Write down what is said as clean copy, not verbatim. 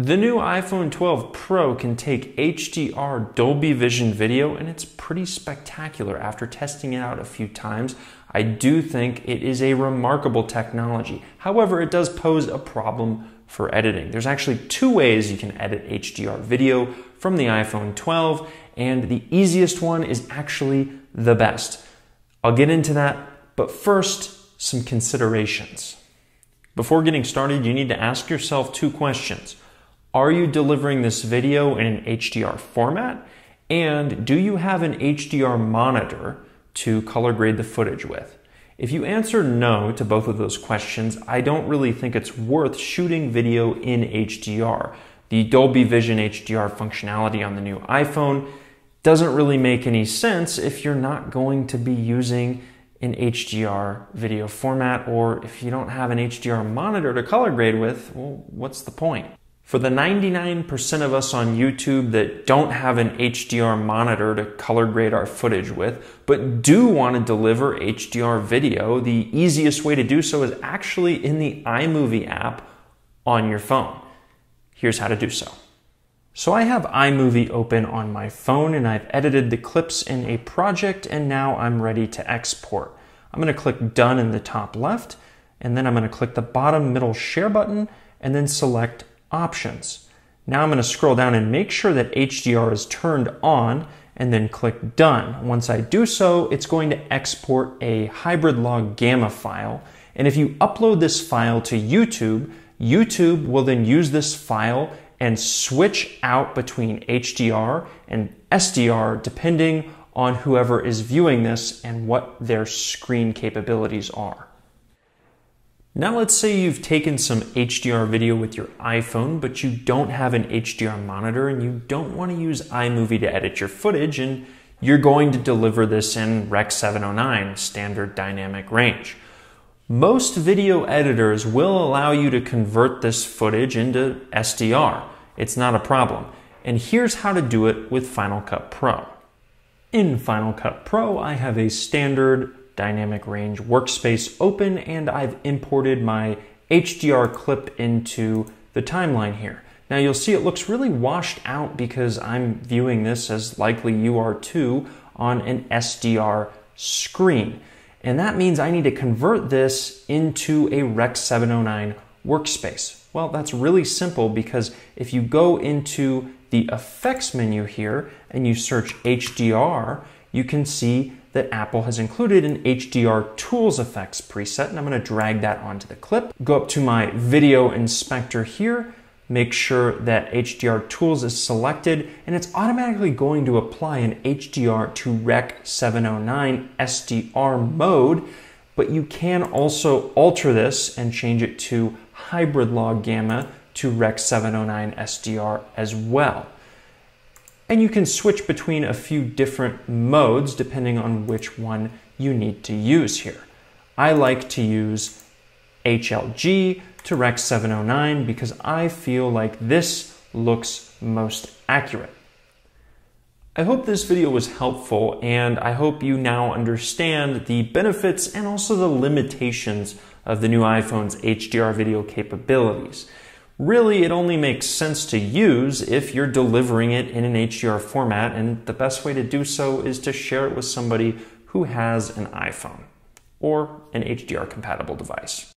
The new iPhone 12 Pro can take HDR Dolby Vision video, and it's pretty spectacular after testing it out a few times. I do think it is a remarkable technology. However, it does pose a problem for editing. There's actually two ways you can edit HDR video from the iPhone 12, and the easiest one is actually the best. I'll get into that, but first, some considerations. Before getting started, you need to ask yourself two questions. Are you delivering this video in an HDR format? And do you have an HDR monitor to color grade the footage with? If you answer no to both of those questions, I don't really think it's worth shooting video in HDR. The Dolby Vision HDR functionality on the new iPhone doesn't really make any sense if you're not going to be using an HDR video format, or if you don't have an HDR monitor to color grade with, well, what's the point? For the 99% of us on YouTube that don't have an HDR monitor to color grade our footage with, but do want to deliver HDR video, the easiest way to do so is actually in the iMovie app on your phone. Here's how to do so. So I have iMovie open on my phone, and I've edited the clips in a project, and now I'm ready to export. I'm going to click Done in the top left, and then I'm going to click the bottom middle Share button, and then select Options. Now I'm going to scroll down and make sure that HDR is turned on and then click Done. Once I do so, it's going to export a hybrid log gamma file. And if you upload this file to YouTube, YouTube will then use this file and switch out between HDR and SDR depending on whoever is viewing this and what their screen capabilities are. Now let's say you've taken some HDR video with your iPhone, but you don't have an HDR monitor and you don't want to use iMovie to edit your footage, and you're going to deliver this in Rec. 709 standard dynamic range. Most video editors will allow you to convert this footage into SDR. It's not a problem. And here's how to do it with Final Cut Pro. In Final Cut Pro, I have a standard dynamic range workspace open, and I've imported my HDR clip into the timeline here. Now you'll see it looks really washed out because I'm viewing this, as likely you are too, on an SDR screen. And that means I need to convert this into a Rec. 709 workspace. Well, that's really simple because if you go into the effects menu here and you search HDR, you can see that Apple has included an HDR Tools Effects preset, and I'm going to drag that onto the clip. Go up to my video inspector here, make sure that HDR Tools is selected, and it's automatically going to apply an HDR to Rec. 709 SDR mode, but you can also alter this and change it to hybrid log gamma to Rec. 709 SDR as well. And you can switch between a few different modes depending on which one you need to use here. I like to use HLG to Rec. 709 because I feel like this looks most accurate. I hope this video was helpful, and I hope you now understand the benefits and also the limitations of the new iPhone's HDR video capabilities. Really, it only makes sense to use if you're delivering it in an HDR format, and the best way to do so is to share it with somebody who has an iPhone or an HDR compatible device.